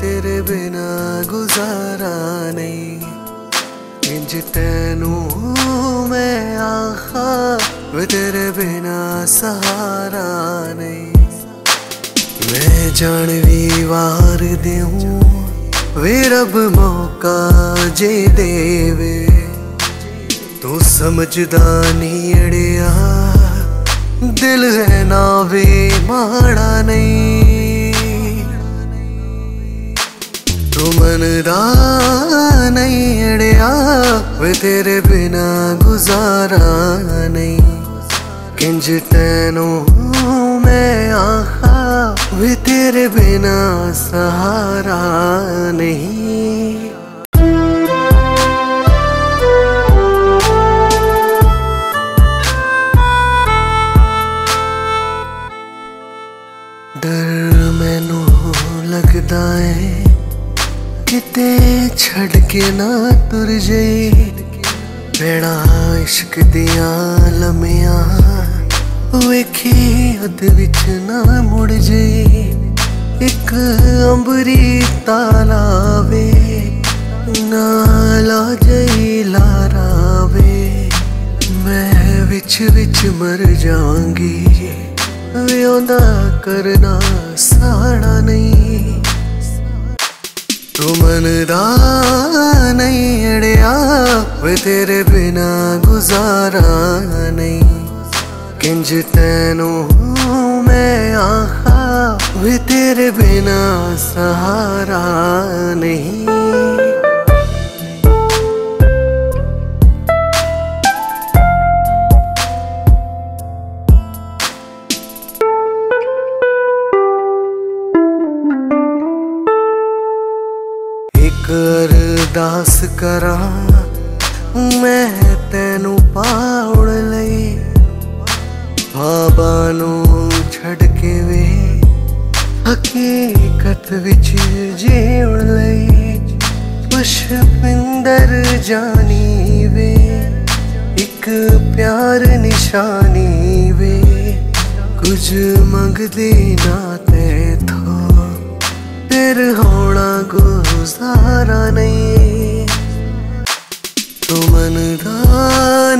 तेरे बिना गुजारा नहीं। इंज तैनू मैं आखा वे तेरे बिना सहारा नहीं। मैं जानवी वार देऊं वे रब मौका जे देवे। तू समझदा नहीं अड़िया दिल है ना वे माड़ा नहीं। मनदा नहीं अड़िया वे तेरे बिना गुजारा नहीं। किंज तैनो मैं आखा वे तेरे बिना सहारा नहीं। डर मैनू लगदा है किते छड़ के ना तुर जाई। बेड़ा इश्क दिया लमिया वेखी हद विच ना मुड़ जाई। एक अंबरी तालावे ना ला जाई लारावे। मैं विच विच मर जाऊंगी वे ओंदा करना साड़ा नहीं। तू मनदा नहीं अड़िया वे तेरे बिना गुजारा नहीं। किंज तैनू मैं आखा वे तेरे बिना सहारा नहीं। अरदास करा मैं तैनू पाउड़ लई। बाबा नू छड़ के वे हकीकत विच जीउण लई। पशपिंदर जानी वे एक प्यार निशानी वे। कुछ मंगदी ना तैथों तेरे होना गुजारा नहीं। तू मनदा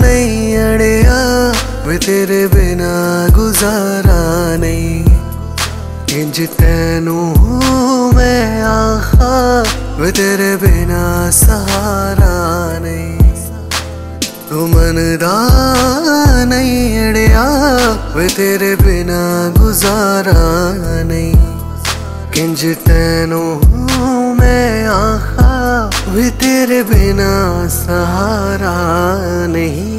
नहीं अड़िया वे तेरे बिना गुजारा नहीं। किंज तैनू मैं आखा वे तेरे बिना सहारा नहीं। तू मनदा नहीं अड़िया वे तेरे बिना गुजारा नहीं। किंज तैनू मैं आखा वे तेरे बिना सहारा नहीं।